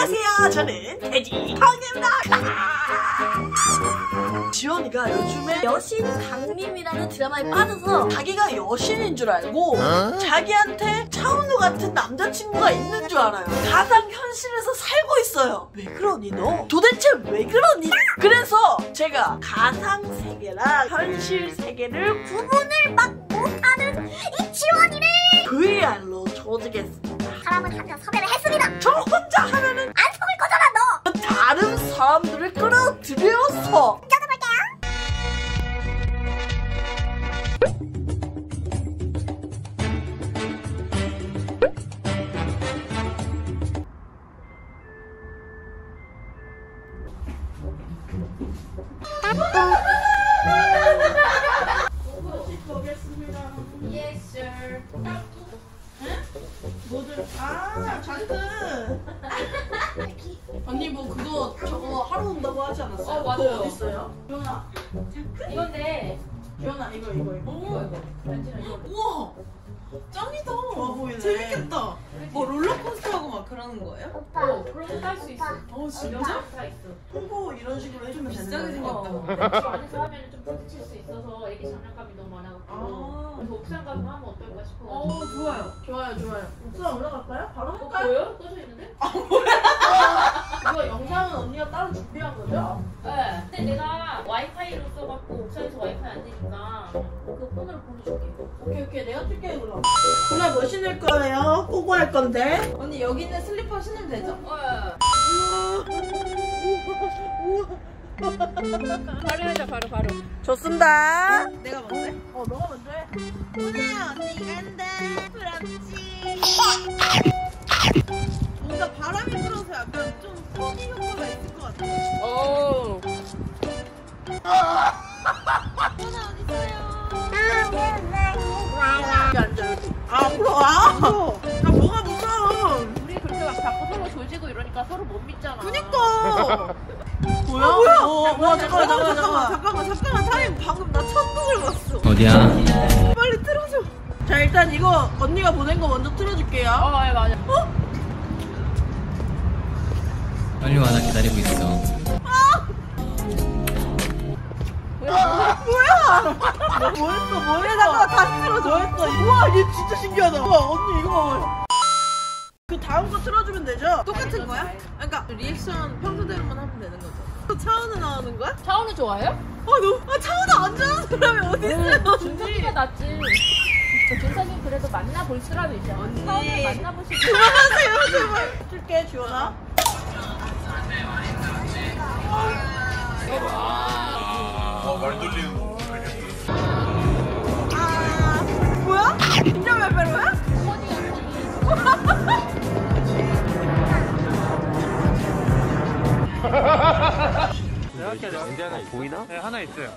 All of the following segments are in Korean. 안녕하세요, 저는 돼지 강림입니다. 지원이가 요즘에 여신 강림이라는 드라마에 빠져서 자기가 여신인 줄 알고 자기한테 차은우 같은 남자친구가 있는 줄 알아요. 가상 현실에서 살고 있어요. 왜 그러니 너? 도대체 왜 그러니? 그래서 제가 가상 세계랑 현실 세계를 구분을 막 못하는 이 지원이를 VR로 조직했습니다. 사람은 한편 섭외를 했습니다. 저 혼자 하면은 안 속을 거잖아 너! 다른 사람들을 끌어들여서 저도 볼게요. 아, 잔뜩! 언니 뭐 그거 저거 하러 온다고 하지 않았어요? 어, 맞아요. 그거 어딨어요? 기현아, 이건데. 기현아, 이거. 우와! 짱이다! 와, 보이네. 재밌겠다! 그치? 뭐 롤러코스터하고 막 그러는 거예요? 오빠! 어, 그런 거 딸 수 있어. 어, 진짜? 다 있어. 홍보 이런 식으로 해주면 비싸게 생겼다. 그 안에서 하면 좀 부딪힐 수 있어서 애기 장난감이 너무 많아가지고. 아 그래서 옥상 가서 하면 어떨까 싶어. 어, 좋아요. 옥상 올라갈까요? 바로 할까요? 뭐예요? 써져 있는데? 아, 뭐야? 이거 영상은 언니가 따로 준비한 거죠? 네. 근데 내가 와이파이로 써갖고 옥상에서 와이파이 안 되니까 그 폰으로 보내줄게. 오케이. 내가 쓸게 그럼. 오늘 뭐 신을 거예요? 꼬고 할 건데? 언니 여기 있는 슬리퍼 신으면 되죠? 바로 하자, 바로. 좋습니다. 내가 먼저 해? 어, 너가 먼저 해. 오늘 언니 간다. 부럽지? 뭔가 바람이 불어서 약간 좀 소리 효과가 있을 것 같아. 오. 아, 부러워. 나 뭐가 무서워. 우리 그렇게 막 자꾸 서로 조지고 이러니까 서로 못 믿잖아. 그니까. 뭐야? 와, 잠깐만. 타임 방금 나 천국을 봤어. 어디야? 빨리 틀어줘. 자, 일단 이거 언니가 보낸 거 먼저 틀어줄게요. 어, 예, 맞아. 어? 빨리 와, 나 기다리고 있어. 아! 뭐야? 뭐했어? 다 틀어줘 했어. 우와, 얘 진짜 신기하다. 우와, 언니 이거 봐봐요. 그 다음 거 틀어주면 되죠? 똑같은 거야? 그러니까 리액션 평소대로만 하면 되는 거죠. 또 차은우 나오는 거야? 차은우 좋아해요? 차은우 안 좋아하는 사람이 어디 있어요? 준석이가 낫지. 준석이 그래도 만나볼 수라도 있어. 언니 차은우 만나보시고 그만하세요 제발. 줄게 지원아. 말 돌리는 거. 아, 뭐야? 진짜 말바로야? 문제 하나 보이나? 네, 하나 있어요.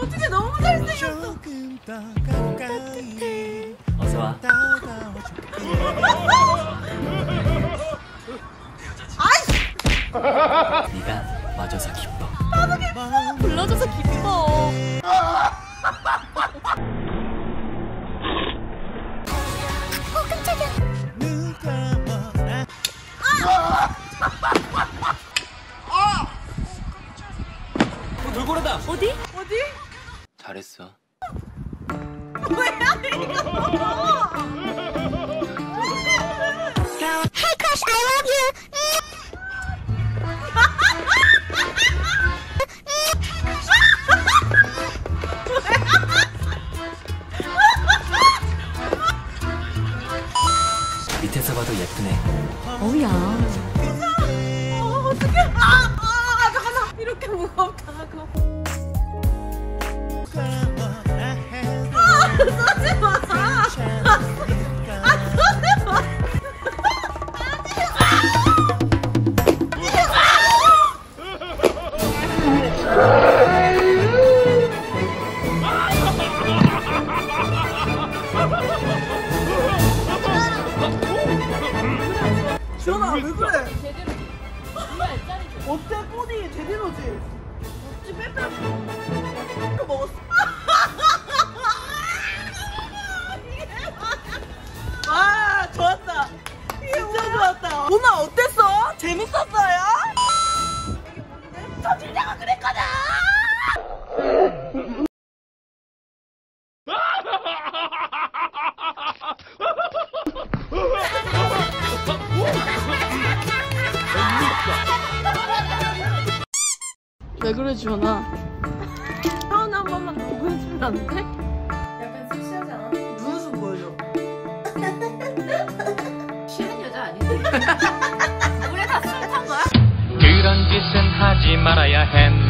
어떻게 너무 잘생겼어. 어서 와. 아이씨. 네가 와줘서 기뻐. 나도 기뻐. 불러줘서 기뻐. 깜짝이야. 돌고래다. 어디? 잘했어. 뭐야 이거? Hey crush, I love you. 밑에서 봐도 예쁘네. 오야. 어떡해? 잠깐만. 이렇게 무겁다. 쏘지 마. 쏘지 마. 지원아 왜 그래? 제대로지. 어때? 뿌리 제대로지? 어찌 빼빼 먹었어? 왜 그래, 지원아? 차은우 한 번만 더 보여주면 안 돼? 약간 섹시하지 않아? 눈웃음 보여줘. 싫은 여자 아니지? 우리 다 술 탄 거야? 그런 짓은 하지 말아야 해.